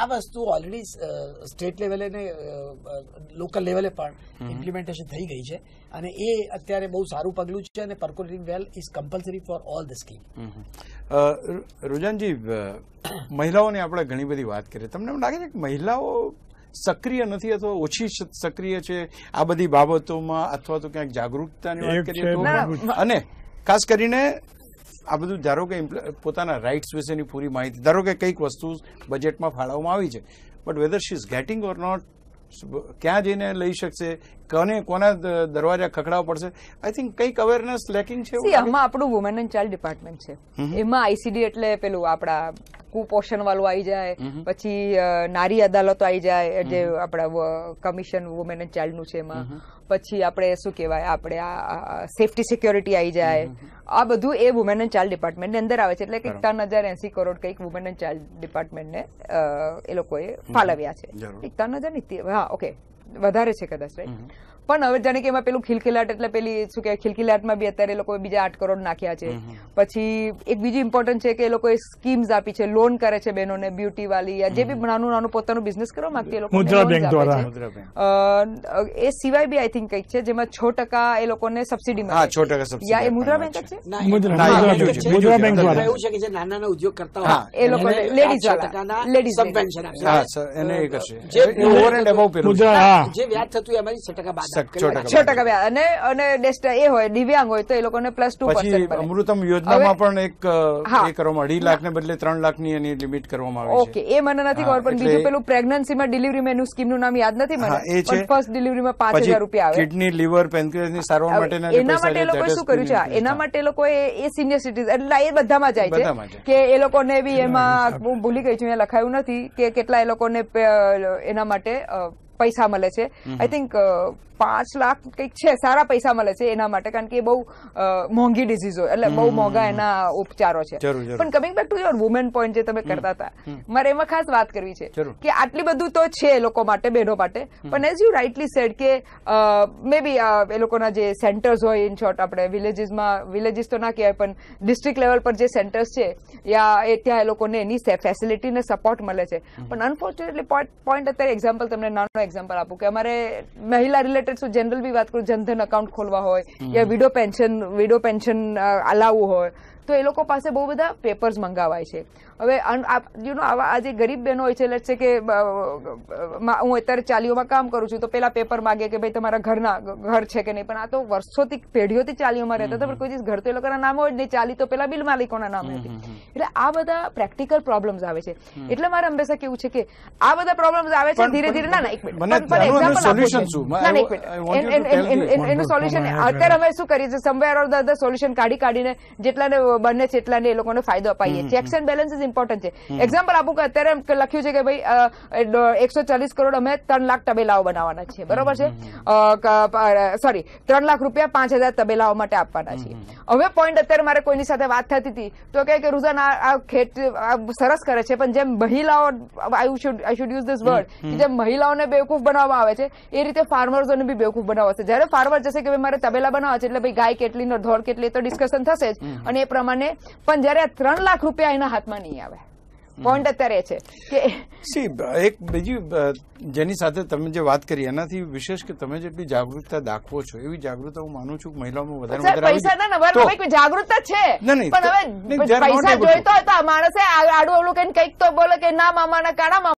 આ વસ્તુ already state લેવલે ને લોકલ લેવલે પણ ઇમ્પ્લિમેન્ટેશન થઈ ગઈ છે અને એ અત્યારે બહુ સારું પગલું છે અને percolating well is compulsory for all the scheme. રોજાનજી, મહિલાઓની આપણે ઘણી બધી વાત કરીએ, તમને એમ લાગે છે કે મહિલાઓ સક્રિય નથી અથવા ઓછી સક્રિય છે આ બધી બાબતોમાં અથવા તો ક્યાંક જાગૃતતાની વાત કરીએ તો, અને ખાસ કરીને આ બધું ધારો કે પોતાના રાઇટ્સ વિશેની પૂરી માહિતી, ધારો કે કંઈક વસ્તુ બજેટમાં ફાળવવામાં આવી છે but whether she is getting or not, ક્યાં જઈને લઈ શકશે, કોને કોના દરવાજા ખખડાવવા પડશે, આઈ થિંક કંઈક અવેરનેસ લેકિંગ છે. આમાં આપણું વુમેન એન્ડ ચાઇલ્ડ ડિપાર્ટમેન્ટ છે, એમાં આઈસીડી એટલે પેલું આપણા કુપોષણ વાળું આવી જાય, પછી નારી અદાલતો આવી જાય જે આપણા કમિશન વુમેન એન્ડ ચાઇલ્ડ નું છે એમાં, પછી આપણે શું કહેવાય આપણે આ સેફટી સિક્યોરિટી આવી જાય, આ બધું એ વુમેન એન્ડ ચાઇલ્ડ ડિપાર્ટમેન્ટની અંદર આવે છે. એટલે કે 3,80 કરોડ કંઈક વુમેન એન્ડ ચાઇલ્ડ ડિપાર્ટમેન્ટને એ લોકોએ ફાળવ્યા છે. 51,000 હા ઓકે વધારે છે કદાચ રાઈટ, પણ હવે જાણે કે એમાં પેલું ખિલખિલાટ એટલે પેલી શું કે ખિલખિલાટમાં બી અત્યારે લોકો બીજા 8 કરોડ નાખ્યા છે. પછી એક બીજું ઇમ્પોર્ટન્ટ છે કે એ લોકોએ સ્કીમ્સ આપી છે, લોન કરે છે બહેનોને બ્યુટી વાળી, જે બી નાનું નાનું પોતાનું બિઝનેસ કરવા માંગતી એ લોકો મુદ્રા બેંક દ્વારા. એ સિવાય બી આઈ થિંક કંઈક છે જેમાં 6% એ લોકોને સબસિડી મળે. 6% સબસિડી મુદ્રા બેંક છે, મુદ્રા બેંક દ્વારા એવું છે કે જે નાના નાના ઉદ્યોગ કરતા હોય એ લોકો લેડીઝ સબવેન્શન એને એ કરશે જે ઓવર એન્ડ અબવ પેલું જે વ્યાજ થતું એમાંથી 6% 6% વ્યાજ, અને એ હોય દિવ્યાંગ હોય તો એ લોકોને +2%. અમૃતમ યોજનામાં પણ એક 2.5 લાખને બદલે 3 લાખની એની લિમિટ કરવામાં આવી છે. ઓકે, એ મને નથી ખબર, પણ બીજું પેલું પ્રેગ્નન્સીમાં ડિલિવરી મેનું સ્કીમનું નામ યાદ નથી મને, પણ ફર્સ્ટ ડિલિવરીમાં 5,000 રૂપિયા આવે. કિડની, લીવર, પેન્ક્રિયાસની સારવાર માટેના એના માટે એ લોકોએ શું કર્યું છે, એના માટે લોકો એ સિનિયર સિટીઝન એટલે એ બધામાં જાય છે કે એ લોકોને બી એમાં હું ભૂલી ગઈ છું, લખાયું નથી કે કેટલા એ લોકોને એના માટે પૈસા મળે છે. આઈ થિંક 5 લાખ કંઈક છે, સારા પૈસા મળે છે એના માટે, કારણ કે એ બહુ મોંઘી ડિઝીઝો એટલે બહુ મોંઘા એના ઉપચારો છે. પણ coming back to your women point જે તમે કરતા હતા, મારે એમાં ખાસ વાત કરવી છે કે આટલી બધું તો છે લોકો માટે, બહેનો માટે, પણ એઝ યુ રાઇટલી સેડ કે મે બી એ લોકોના જે સેન્ટર્સ હોય, ઇન શોર્ટ આપણે વિલેજીસમાં, વિલેજીસ તો ના કહેવાય પણ ડિસ્ટ્રિક્ટ લેવલ પર જે સેન્ટર્સ છે યા એ ત્યાં એ લોકોને એની ફેસિલિટીને સપોર્ટ મળે છે. પણ અનફોર્ચ્યુનેટલી પોઈન્ટ અત્યારે એક્ઝામ્પલ તમને નાનો એક્ઝામ્પલ આપું કે અમારે મહિલા રિલેટેડ જનરલ બી વાત કરું, જનધન એકાઉન્ટ ખોલવા હોય યા વિડો પેન્શન અલાવવું હોય તો એ લોકો પાસે બહુ બધા પેપર્સ મંગાવાય છે. હવે યુનો આવા આજે ગરીબ બહેનો હોય છે, લેટ સે કે હું અત્યારે ચાલીઓમાં કામ કરું છું તો પેલા પેપર માગે કે ભાઈ તમારા ઘર છે કે નહીં, પણ આ તો વર્ષોથી પેઢીઓથી ચાલીઓમાં રહેતા હતા, પણ કોઈ દિવસ ઘર તો એ લોકોના નામ હોય જ નહીં, ચાલી તો પેલા બિલ માલિકોના નામ હતી. એટલે આ બધા પ્રેક્ટિકલ પ્રોબ્લેમ્સ આવે છે. એટલે મારે હંમેશા કેવું છે કે આ બધા પ્રોબ્લેમ્સ આવે છે ધીરે ધીરે. ના ના, એક મિનિટ, એનું સોલ્યુશન અત્યારે અમે શું કરીએ છીએ, સમવેર ઓર ધ સોલ્યુશન કાઢી કાઢીને જેટલાને બને છે એટલાને એ લોકોને ફાયદો અપાઈએ. ચેક્સ એન્ડ બેલેન્સીસ ઇમ્પોર્ટન્ટ છે. એક્ઝામ્પલ આપું કે અત્યારે લખ્યું છે કે ભાઈ 140 કરોડ અમે 3 લાખ તબેલાઓ બનાવવાના છે, બરોબર છે, સોરી 3 લાખ રૂપિયા 5,000 તબેલાઓ માટે આપવાના છે. હવે પોઈન્ટ અત્યારે મારે કોઈની સાથે વાત થતી હતી તો કે રુઝાન આ ખેત સરસ કરે છે, પણ જેમ મહિલાઓ I should use this word, જેમ મહિલાઓને બેવકૂફ બનાવવામાં આવે છે એ રીતે ફાર્મર્સોને બી બેવકૂફ બનાવશે. જયારે ફાર્મર જશે કે ભાઈ મારે તબેલા બનાવવા છે એટલે ભાઈ ગાય કેટલી ને ઢોર કેટલી તો ડિસ્કશન થશે જ અને એ પ્રમાણે, પણ જયારે આ 3 લાખ રૂપિયા એના હાથમાં નહીં આવે. પોઈન્ટ અત્યારે છે કે સી એક બીજી જેની સાથે તમે જે વાત કરી એનાથી વિશેષ કે તમે જેટલી જાગૃતતા દાખવો છો એવી જાગૃતતા હું માનું છું કે મહિલાઓમાં વધારે પૈસા જાગૃતતા છે, પણ હવે પૈસા જોઈતો હોય તો માણસે આડું અવળું કઈ કંઈક તો બોલે કે ના મામાના કાળા